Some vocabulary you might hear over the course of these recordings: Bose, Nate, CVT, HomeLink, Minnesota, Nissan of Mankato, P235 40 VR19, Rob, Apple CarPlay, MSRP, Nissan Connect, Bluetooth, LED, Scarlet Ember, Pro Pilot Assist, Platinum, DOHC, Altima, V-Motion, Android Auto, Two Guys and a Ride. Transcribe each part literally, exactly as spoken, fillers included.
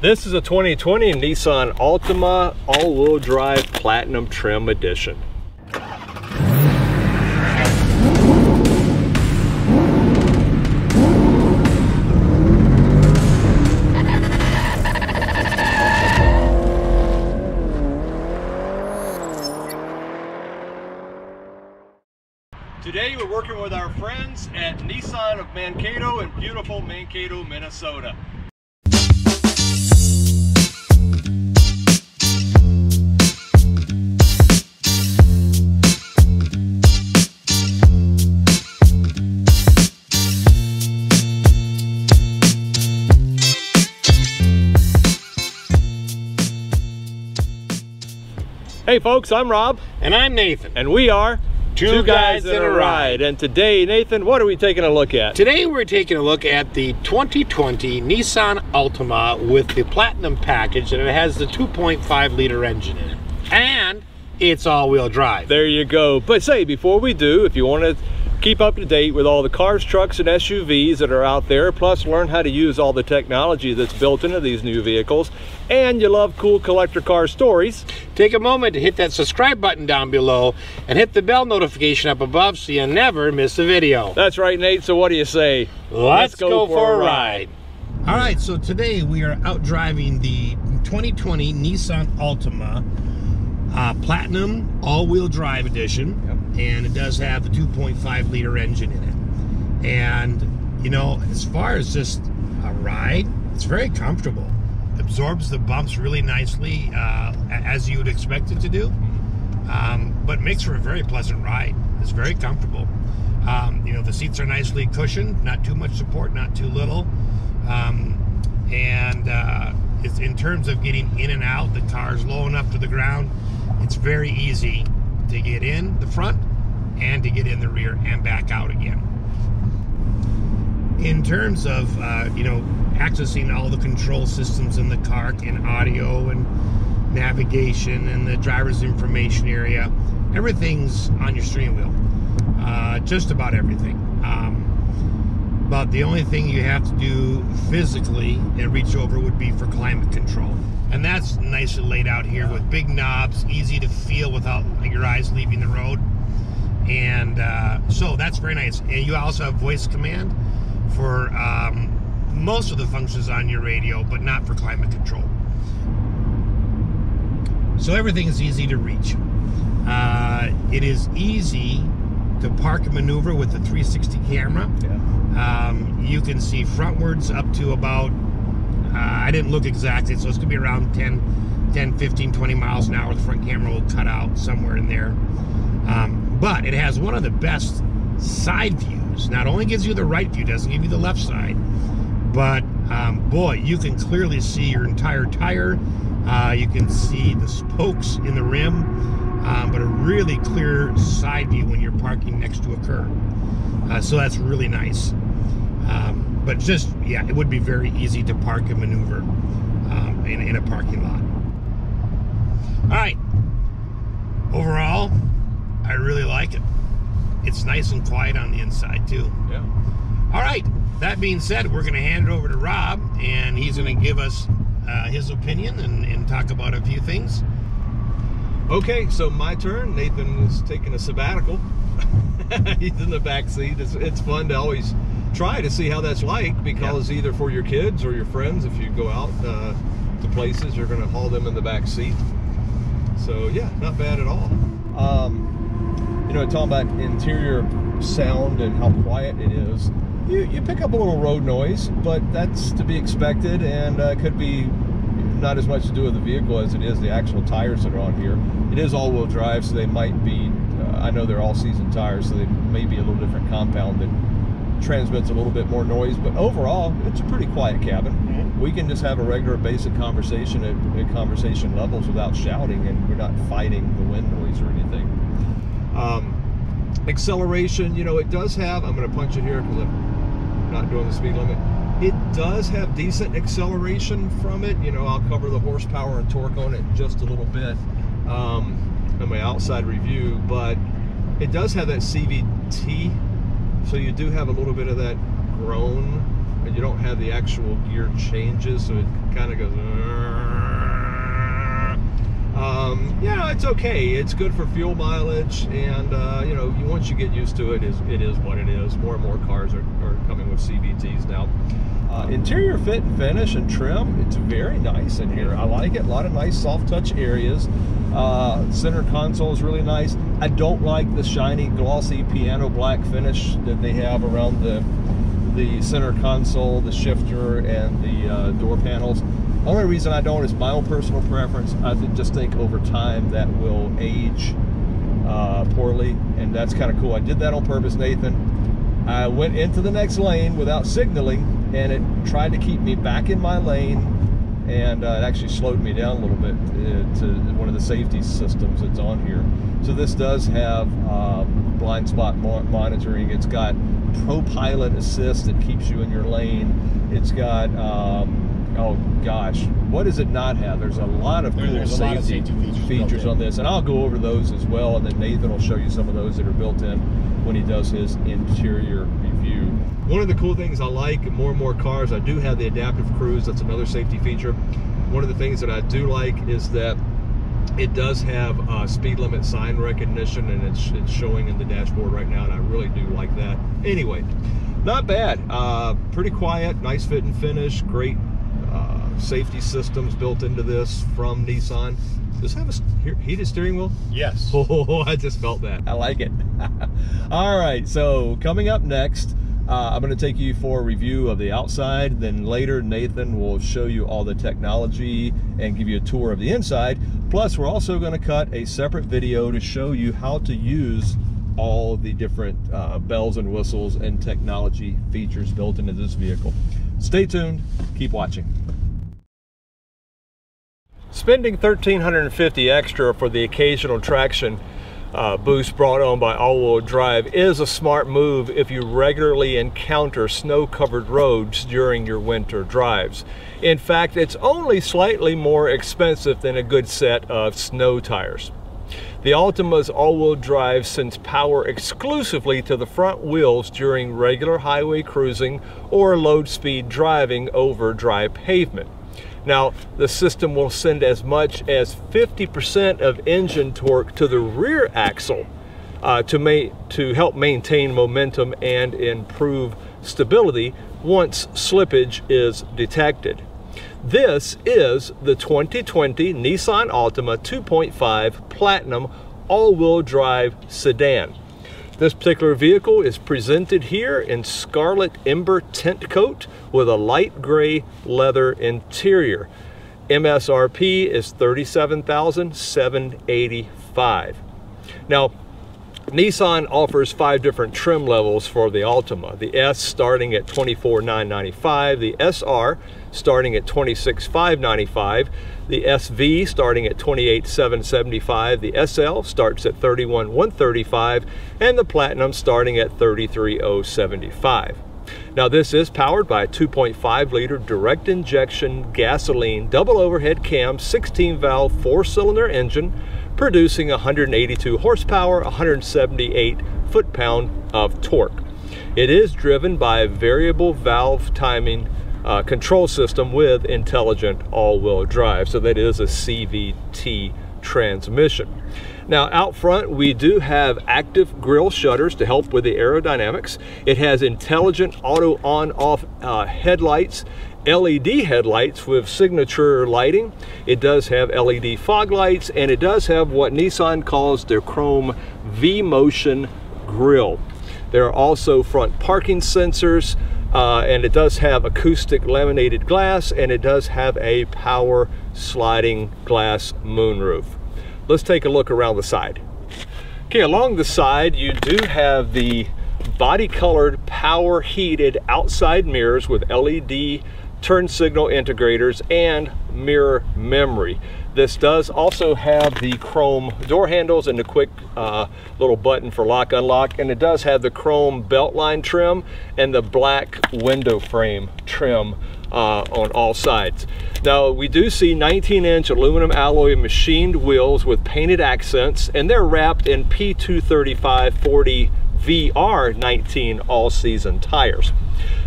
This is a twenty twenty Nissan Altima all-wheel drive Platinum trim edition. Today we're working with our friends at Nissan of Mankato in beautiful Mankato, Minnesota. Hey folks, I'm Rob. And I'm Nathan. And we are Two, Two Guys and a Ride. And today, Nathan, what are we taking a look at? Today we're taking a look at the twenty twenty Nissan Altima with the Platinum package, and it has the two point five liter engine in it. And it's all-wheel drive. There you go. But say, before we do, if you want to keep up to date with all the cars, trucks, and S U Vs that are out there, plus learn how to use all the technology that's built into these new vehicles, and you love cool collector car stories, take a moment to hit that subscribe button down below and hit the bell notification up above so you never miss a video. That's right, Nate. So what do you say? Let's, Let's go, go for, for a ride. ride. All right, so today we are out driving the twenty twenty Nissan Altima uh, Platinum all-wheel drive edition. Yep. And it does have the two point five liter engine in it. And, you know, as far as just a ride, it's very comfortable. Absorbs the bumps really nicely, uh, as you would expect it to do, um, but makes for a very pleasant ride. It's very comfortable. Um, you know, the seats are nicely cushioned, not too much support, not too little. Um, and uh, it's, in terms of getting in and out, the car's low enough to the ground. It's very easy to get in the front and to get in the rear and back out again. In terms of uh, you know, accessing all the control systems in the car, and audio and navigation and the driver's information area, everything's on your steering wheel. Uh, just about everything. Um, but the only thing you have to do physically and reach over would be for climate control. And that's nicely laid out here with big knobs, easy to feel without your eyes leaving the road. And uh, so that's very nice. And you also have voice command for um, most of the functions on your radio, but not for climate control. So everything is easy to reach. Uh, it is easy to park and maneuver with the three sixty camera. Yeah. Um, you can see frontwards up to about, Uh, I didn't look exactly, so it's going to be around ten, fifteen, twenty miles an hour. The front camera will cut out somewhere in there. Um, but it has one of the best side views. Not only gives you the right view, doesn't give you the left side. But, um, boy, you can clearly see your entire tire. Uh, you can see the spokes in the rim. Um, but a really clear side view when you're parking next to a curb. Uh, so that's really nice. Um, But just, yeah, it would be very easy to park and maneuver um, in, in a parking lot. All right, overall, I really like it. It's nice and quiet on the inside too. Yeah. All right, that being said, we're gonna hand it over to Rob, and he's gonna give us uh, his opinion and, and talk about a few things. Okay, so my turn. Nathan is taking a sabbatical. He's in the back seat. It's, it's fun to always try to see how that's like, because yeah, either for your kids or your friends, if you go out uh, to places, you're going to haul them in the back seat. So yeah, not bad at all. Um, you know, talking about interior sound and how quiet it is, you, you pick up a little road noise, but that's to be expected, and uh, could be not as much to do with the vehicle as it is the actual tires that are on here. It is all-wheel drive, so they might be, uh, I know they're all-season tires, so they may be a little different compound that transmits a little bit more noise, but overall it's a pretty quiet cabin. Mm-hmm. We can just have a regular basic conversation at, at conversation levels without shouting, and we're not fighting the wind noise or anything. Um, acceleration, you know, it does have, I'm going to punch it here because I'm not doing the speed limit, it does have decent acceleration from it. You know, I'll cover the horsepower and torque on it in just a little bit um, in my outside review, but it does have that C V T. So you do have a little bit of that groan, and you don't have the actual gear changes, so it kind of goes, uh, yeah, it's okay. It's good for fuel mileage, and uh, you know, once you get used to it, is it is what it is. More and more cars are, are coming with C V Ts now. Uh, interior fit and finish and trim, it's very nice in here. I like it. A lot of nice soft touch areas. Uh, center console is really nice. I don't like the shiny, glossy piano black finish that they have around the the center console, the shifter, and the uh, door panels. Only reason I don't is my own personal preference. I just think over time that will age uh, poorly, and that's kind of cool. I did that on purpose, Nathan. I went into the next lane without signaling, and it tried to keep me back in my lane, and uh, it actually slowed me down a little bit uh, to one of the safety systems that's on here. So this does have uh, blind spot monitoring. It's got Pro Pilot Assist that keeps you in your lane. It's got... Um, oh gosh, what does it not have? There's a lot of there, cool safety, lot of safety features, features on this, and I'll go over those as well, and then Nathan will show you some of those that are built in when he does his interior review. One of the cool things I like, more and more cars, I do have the adaptive cruise. That's another safety feature. One of the things that I do like is that it does have uh, speed limit sign recognition, and it's, it's showing in the dashboard right now, and I really do like that. Anyway, not bad. Uh, pretty quiet, nice fit and finish, great Uh, safety systems built into this from Nissan. Does it have a heated steering wheel? Yes. Oh, I just felt that. I like it. All right, so coming up next, uh, I'm going to take you for a review of the outside. Then later, Nathan will show you all the technology and give you a tour of the inside. Plus, we're also going to cut a separate video to show you how to use all the different uh, bells and whistles and technology features built into this vehicle. Stay tuned, keep watching. Spending thirteen hundred fifty dollars extra for the occasional traction uh, boost brought on by all-wheel drive is a smart move if you regularly encounter snow-covered roads during your winter drives. In fact, it's only slightly more expensive than a good set of snow tires. The Altima's all-wheel drive sends power exclusively to the front wheels during regular highway cruising or low-speed driving over dry pavement. Now, the system will send as much as fifty percent of engine torque to the rear axle uh, to, ma to help maintain momentum and improve stability once slippage is detected. This is the twenty twenty Nissan Altima two point five Platinum all-wheel drive sedan. This particular vehicle is presented here in Scarlet Ember Tint-coat with a light gray leather interior. M S R P is thirty-seven thousand seven hundred eighty-five dollars. Now, Nissan offers five different trim levels for the Altima. The S starting at twenty-four thousand nine hundred ninety-five dollars, the S R starting at twenty-six thousand five hundred ninety-five dollars, the S V starting at twenty-eight thousand seven hundred seventy-five dollars, the S L starts at thirty-one thousand one hundred thirty-five dollars, and the Platinum starting at thirty-three thousand seventy-five dollars. Now, this is powered by a two point five liter direct injection gasoline double overhead cam sixteen valve four cylinder engine, producing one hundred eighty-two horsepower, one hundred seventy-eight foot-pound of torque. It is driven by a variable valve timing uh, control system with intelligent all-wheel drive, so that is a C V T transmission. Now, out front, we do have active grille shutters to help with the aerodynamics. It has intelligent auto on-off uh, headlights, L E D headlights with signature lighting. It does have L E D fog lights, and it does have what Nissan calls their chrome V motion grille. There are also front parking sensors, uh, and it does have acoustic laminated glass, and it does have a power sliding glass moonroof. Let's take a look around the side. Okay, along the side, you do have the body-colored, power-heated outside mirrors with L E D turn signal integrators and mirror memory. This does also have the chrome door handles and the quick uh, little button for lock unlock, and it does have the chrome beltline trim and the black window frame trim uh, on all sides. Now, we do see nineteen inch aluminum alloy machined wheels with painted accents, and they're wrapped in P two thirty-five forty V R nineteen all-season tires.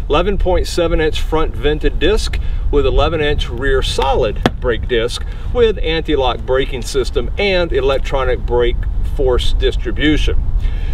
eleven point seven inch front vented disc with eleven inch rear solid brake disc with anti-lock braking system and electronic brake force distribution.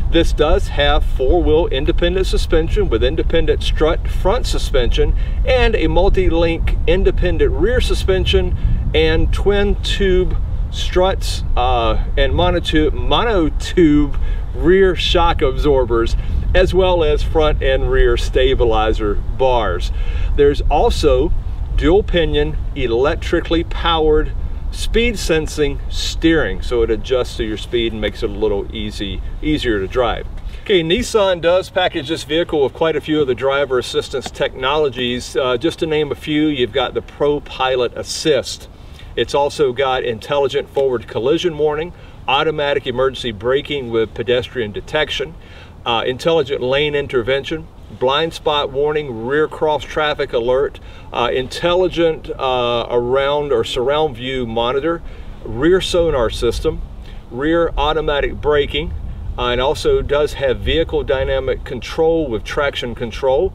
This does have four-wheel independent suspension with independent strut front suspension and a multi-link independent rear suspension and twin tube struts uh, and monotube, monotube rear shock absorbers, as well as front and rear stabilizer bars. There's also dual pinion electrically powered speed sensing steering, so it adjusts to your speed and makes it a little easy easier to drive. Okay, Nissan does package this vehicle with quite a few of the driver assistance technologies. Uh, just to name a few, you've got the Pro Pilot Assist. It's also got intelligent forward collision warning, automatic emergency braking with pedestrian detection, uh, intelligent lane intervention, blind spot warning, rear cross traffic alert, uh, intelligent uh, around or surround view monitor, rear sonar system, rear automatic braking, uh, and also does have vehicle dynamic control with traction control.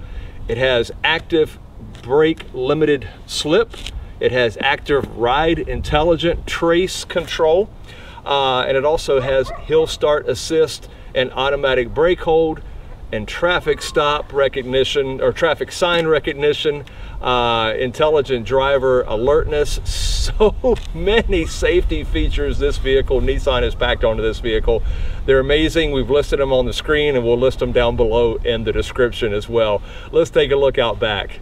It has active brake limited slip. It has active ride intelligent trace control, uh, and it also has hill start assist and automatic brake hold, and traffic stop recognition or traffic sign recognition, uh, intelligent driver alertness. So many safety features this vehicle, Nissan has packed onto this vehicle. They're amazing. We've listed them on the screen and we'll list them down below in the description as well. Let's take a look out back.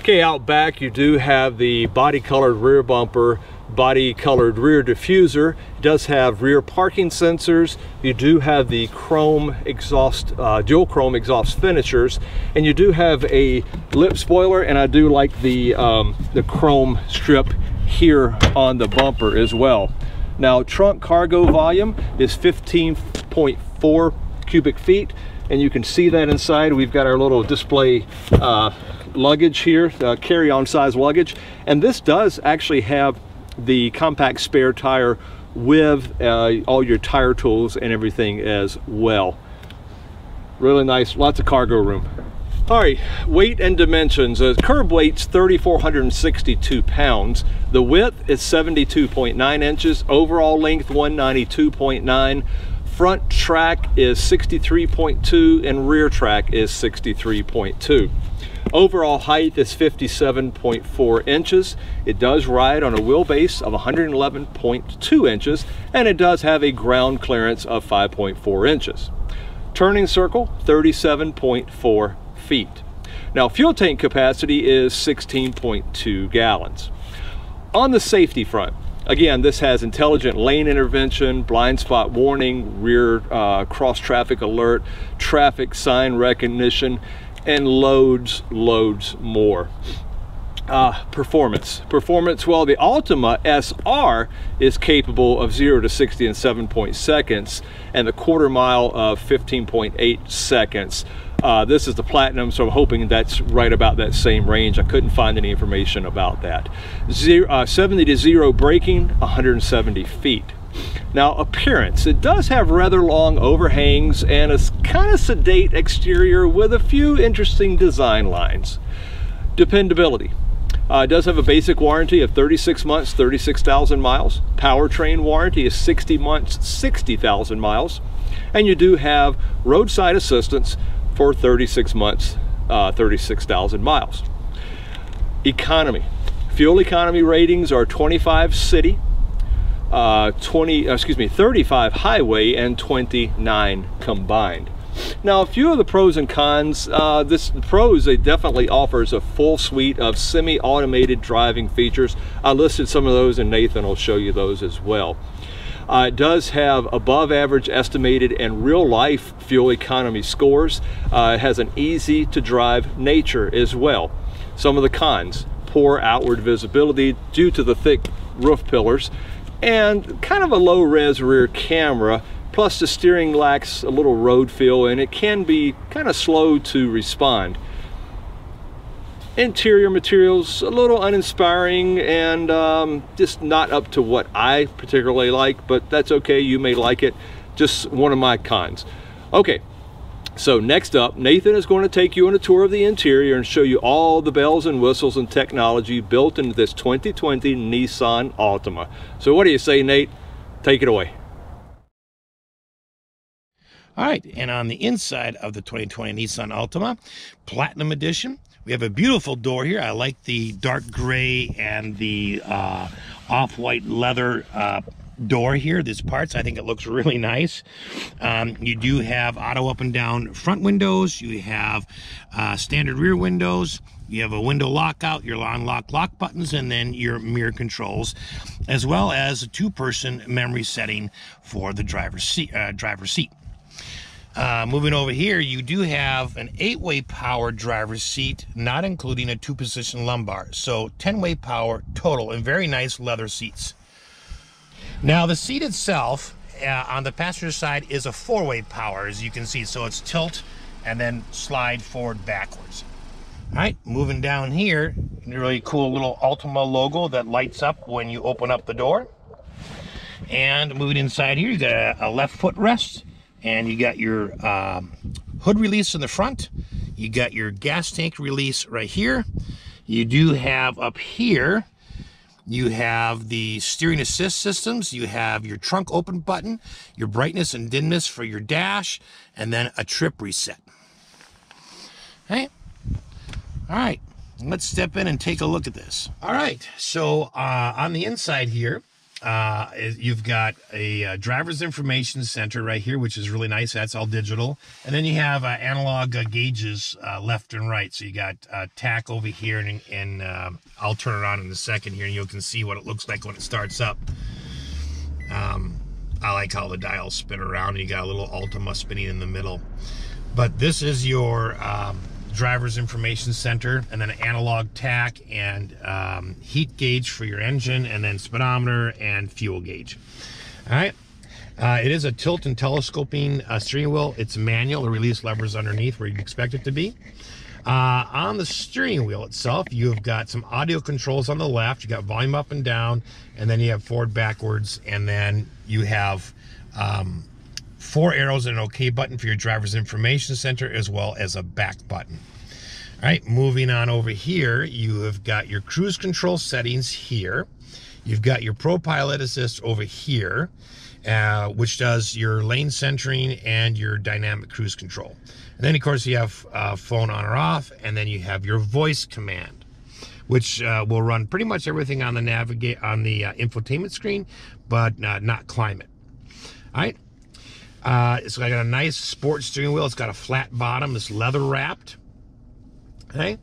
Okay, out back you do have the body colored rear bumper, body colored rear diffuser. It does have rear parking sensors. You do have the chrome exhaust, uh, dual chrome exhaust finishers, and you do have a lip spoiler, and I do like the um, the chrome strip here on the bumper as well. Now, trunk cargo volume is fifteen point four cubic feet, and you can see that inside. We've got our little display uh, luggage here, uh, carry-on size luggage, and this does actually have the compact spare tire with uh, all your tire tools and everything as well. Really nice, lots of cargo room. All right, weight and dimensions. Uh, curb weight's three thousand four hundred sixty-two pounds. The width is seventy-two point nine inches. Overall length one ninety-two point nine. Front track is sixty-three point two and rear track is sixty-three point two. Overall height is fifty-seven point four inches. It does ride on a wheelbase of one hundred eleven point two inches, and it does have a ground clearance of five point four inches. Turning circle, thirty-seven point four feet. Now, fuel tank capacity is sixteen point two gallons. On the safety front, again, this has intelligent lane intervention, blind spot warning, rear uh, cross traffic alert, traffic sign recognition, and loads, loads more. Uh, performance. Performance, well, the Altima S R is capable of zero to sixty in seven point two seconds and the quarter mile of fifteen point eight seconds. Uh, this is the Platinum, so I'm hoping that's right about that same range. I couldn't find any information about that. Zero, uh, seventy to zero braking, one hundred seventy feet. Now, appearance. It does have rather long overhangs and a kind of sedate exterior with a few interesting design lines. Dependability. Uh, it does have a basic warranty of thirty-six months, thirty-six thousand miles. Powertrain warranty is sixty months, sixty thousand miles. And you do have roadside assistance for thirty-six months, uh, thirty-six thousand miles. Economy. Fuel economy ratings are twenty-five city, uh, twenty, excuse me, thirty-five highway, and twenty-nine combined. Now, a few of the pros and cons. Uh, this pros, it definitely offers a full suite of semi-automated driving features. I listed some of those and Nathan will show you those as well. Uh, it does have above average estimated and real life fuel economy scores. Uh, it has an easy to drive nature as well. Some of the cons, poor outward visibility due to the thick roof pillars and kind of a low res rear camera. Plus the steering lacks a little road feel and it can be kind of slow to respond. Interior materials, a little uninspiring and um, just not up to what I particularly like, but that's okay, you may like it. Just one of my cons. Okay, So next up, Nathan is going to take you on a tour of the interior and show you all the bells and whistles and technology built into this twenty twenty Nissan Altima. So what do you say, Nate? Take it away. All right, and on the inside of the twenty twenty Nissan Altima, Platinum Edition, we have a beautiful door here. I like the dark gray and the uh, off-white leather uh, door here, these parts. I think it looks really nice. Um, you do have auto up and down front windows. You have uh, standard rear windows. You have a window lockout, your unlock lock buttons, and then your mirror controls, as well as a two-person memory setting for the driver's seat. Uh, driver's seat. Uh, moving over here, you do have an eight-way power driver's seat, not including a two-position lumbar. So ten-way power total, and very nice leather seats. Now the seat itself uh, on the passenger side is a four-way power, as you can see. So it's tilt and then slide forward backwards. All right, moving down here, really cool little Altima logo that lights up when you open up the door. And moving inside here, you got a, a left footrest, and you got your uh, hood release in the front. You got your gas tank release right here. You do have up here, you have the steering assist systems. You have your trunk open button, your brightness and dimness for your dash, and then a trip reset. Okay. All right, let's step in and take a look at this. All right, so uh, on the inside here, Uh, you've got a uh, driver's information center right here, which is really nice. That's all digital. And then you have uh, analog uh, gauges uh, left and right. So you got uh, T A C over here, and, and uh, I'll turn it on in a second here, and you can see what it looks like when it starts up. Um, I like how the dials spin around. You got a little Altima spinning in the middle. But this is your um, driver's information center, and then an analog T A C and um, heat gauge for your engine, and then speedometer and fuel gauge. All right, uh, it is a tilt and telescoping uh, steering wheel. It's manual. The release lever is underneath where you'd expect it to be. Uh, on the steering wheel itself, you've got some audio controls on the left. You got volume up and down, and then you have forward, backwards, and then you have um, four arrows and an OK button for your driver's information center, as well as a back button. All right, moving on over here, you have got your cruise control settings here. You've got your Pro Pilot Assist over here, uh, which does your lane centering and your dynamic cruise control. And then, of course, you have uh, phone on or off, and then you have your voice command, which uh, will run pretty much everything on the navigate on the uh, infotainment screen, but uh, not climate. All right. Uh, it's got a nice sports steering wheel. It's got a flat bottom. It's leather wrapped. Okay.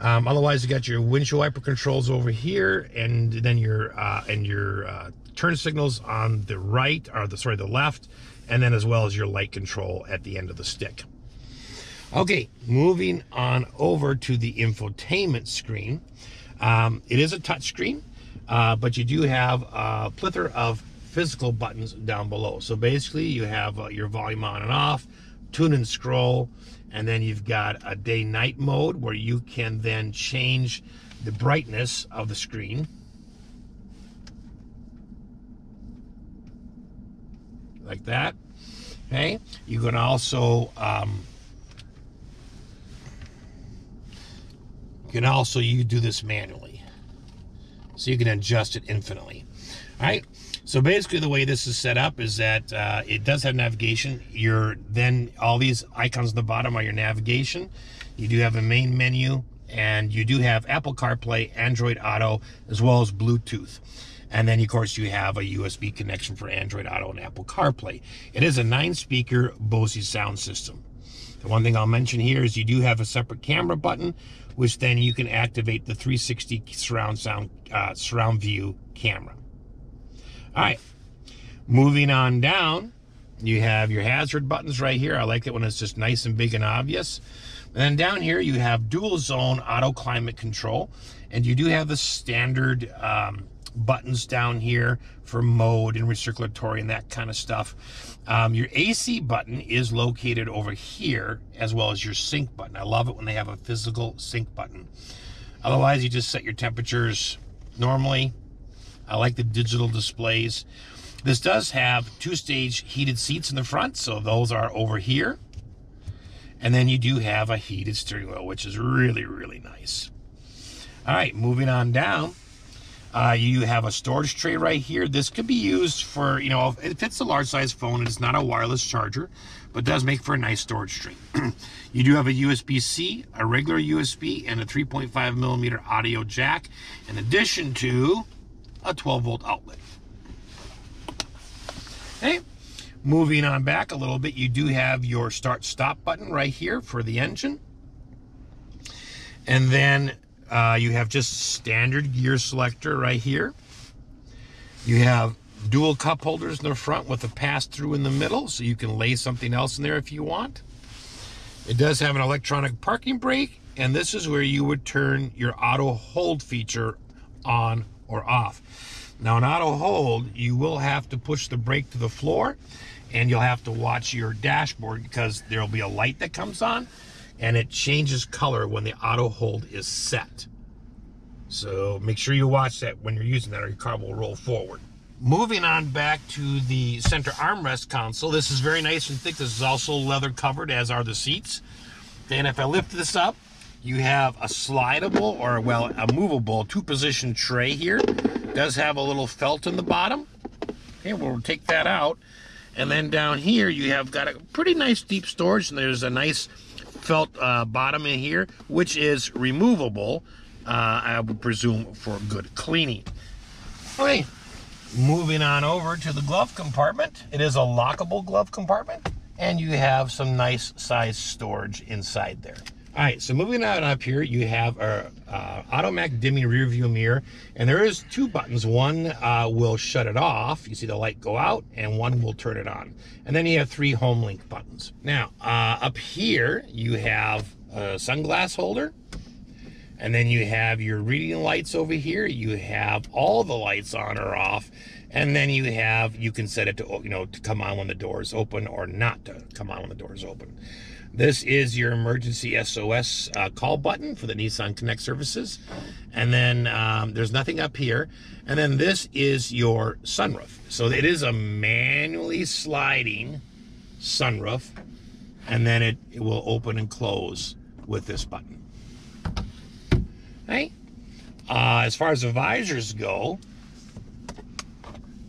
Um, otherwise, you got your windshield wiper controls over here, and then your uh, and your uh, turn signals on the right, or the sorry, the left, and then as well as your light control at the end of the stick. Okay, moving on over to the infotainment screen. Um, it is a touchscreen, uh, but you do have a plethora of physical buttons down below. So basically you have uh, your volume on and off, tune and scroll, and then you've got a day night mode where you can then change the brightness of the screen, like that. Okay, you can also um, you can also you do this manually, so you can adjust it infinitely. All right, so basically the way this is set up is that uh, it does have navigation. Your then all these icons at the bottom are your navigation. You do have a main menu, and you do have Apple CarPlay, Android Auto, as well as Bluetooth. And then, of course, you have a U S B connection for Android Auto and Apple CarPlay. It is a nine-speaker Bose sound system. The one thing I'll mention here is you do have a separate camera button, which then you can activate the three sixty surround sound uh, surround view camera. All right, moving on down, you have your hazard buttons right here. I like it when it's just nice and big and obvious. And then down here, you have dual zone auto climate control, and you do have the standard um, buttons down here for mode and recirculatory and that kind of stuff. Um, your A C button is located over here, as well as your sync button. I love it when they have a physical sync button. Otherwise, you just set your temperatures normally. I like the digital displays. This does have two-stage heated seats in the front, so those are over here. And then you do have a heated steering wheel, which is really, really nice. All right, moving on down. Uh, you have a storage tray right here. This could be used for, you know, it fits a large size phone and it's not a wireless charger, but does make for a nice storage tray. You do have a U S B C, a regular U S B, and a three point five millimeter audio jack, in addition to a twelve volt outlet. Okay, moving on back a little bit, you do have your start stop button right here for the engine. And then Uh, you have just standard gear selector right here. You have dual cup holders in the front with a pass-through in the middle, so you can lay something else in there if you want. It does have an electronic parking brake, and this is where you would turn your auto hold feature on or off. Now, in auto hold, you will have to push the brake to the floor, and you'll have to watch your dashboard because there'll be a light that comes on. And it changes color when the auto hold is set. So make sure you watch that when you're using that, or your car will roll forward. Moving on back to the center armrest console. This is very nice and thick. This is also leather covered, as are the seats. And if I lift this up, you have a slidable, or well, a movable two-position tray here. It does have a little felt in the bottom. Okay, we'll take that out. And then down here, you have got a pretty nice deep storage, and there's a nice felt uh, bottom in here, which is removable, uh, I would presume for good cleaning. Okay, moving on over to the glove compartment. It is a lockable glove compartment, and you have some nice size storage inside there. All right, so moving on up here, you have our uh, automatic dimming rear view mirror, and there is two buttons. One uh, will shut it off, you see the light go out, and one will turn it on. And then you have three HomeLink buttons. Now, uh, up here, you have a sunglass holder, and then you have your reading lights over here. You have all the lights on or off, and then you have, you can set it to, you know, to come on when the door is open or not to come on when the door is open. This is your emergency S O S uh, call button for the Nissan Connect services. And then um, there's nothing up here. And then this is your sunroof. So it is a manually sliding sunroof. And then it, it will open and close with this button. Okay. Uh, as far as the visors go,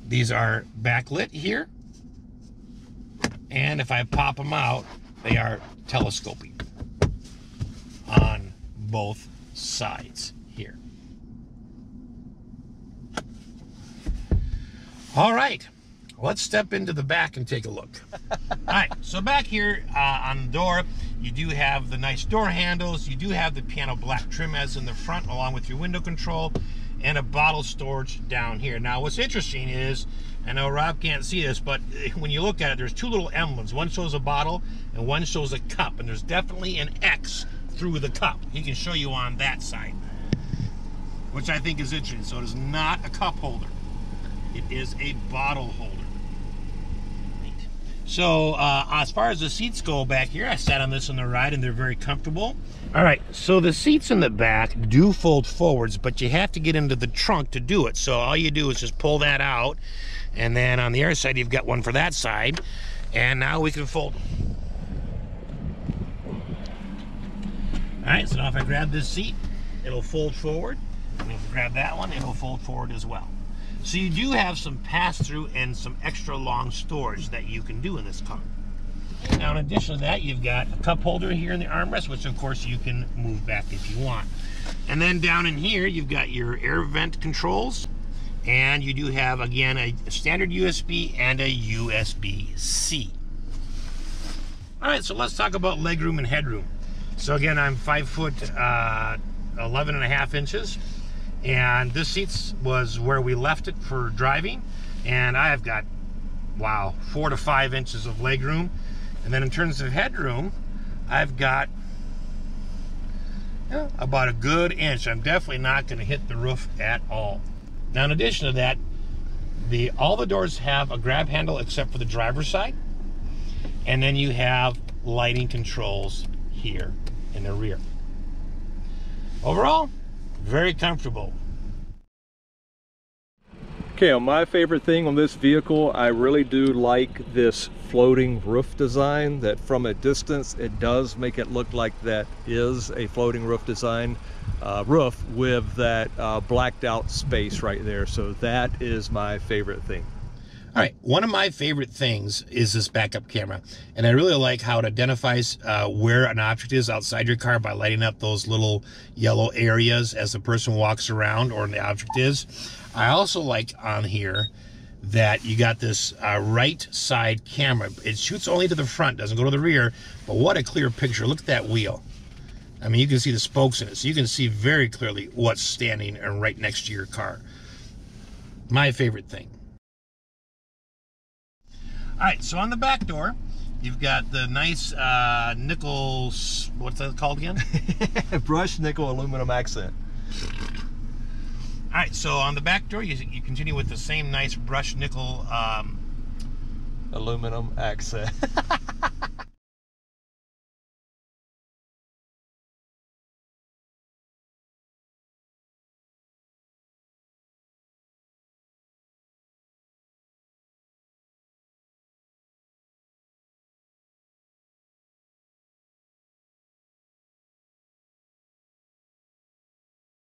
these are backlit here. And if I pop them out, they are telescoping on both sides here. All right, let's step into the back and take a look. All right, so back here uh, on the door, you do have the nice door handles. You do have the piano black trim as in the front, along with your window control and a bottle storage down here. Now, what's interesting is, I know Rob can't see this, but when you look at it, there's two little emblems. One shows a bottle and one shows a cup, and there's definitely an X through the cup. He can show you on that side, which I think is interesting. So it is not a cup holder. It is a bottle holder. So uh, as far as the seats go back here, I sat on this on the ride and they're very comfortable. All right, so the seats in the back do fold forwards, but you have to get into the trunk to do it. So all you do is just pull that out, and then on the other side, you've got one for that side. And now we can fold. All right, so now if I grab this seat, it'll fold forward. And if I grab that one, it'll fold forward as well. So you do have some pass-through and some extra long storage that you can do in this car. Now, in addition to that, you've got a cup holder here in the armrest, which of course you can move back if you want. And then down in here, you've got your air vent controls. And you do have, again, a standard U S B and a U S B C. All right, so let's talk about legroom and headroom. So again, I'm five foot uh, eleven and a half inches. And this seat was where we left it for driving. And I have got, wow, four to five inches of legroom. And then in terms of headroom, I've got you know, about a good inch. I'm definitely not going to hit the roof at all. Now, in addition to that, the all the doors have a grab handle except for the driver's side. And then you have lighting controls here in the rear. Overall, very comfortable. Okay, on my favorite thing on this vehicle, I really do like this floating roof design. That from a distance, it does make it look like that is a floating roof design uh, roof with that uh, blacked out space right there. So that is my favorite thing. All right, one of my favorite things is this backup camera, and I really like how it identifies uh, where an object is outside your car by lighting up those little yellow areas as the person walks around or the object is. I also like on here that you got this uh, right side camera. It shoots only to the front, doesn't go to the rear, but what a clear picture. Look at that wheel. I mean, you can see the spokes in it, so you can see very clearly what's standing and right next to your car. My favorite thing. All right, so on the back door, you've got the nice uh, nickel, what's that called again? Brushed nickel aluminum accent. All right, so on the back door, you, you continue with the same nice brushed nickel. Um, aluminum accent.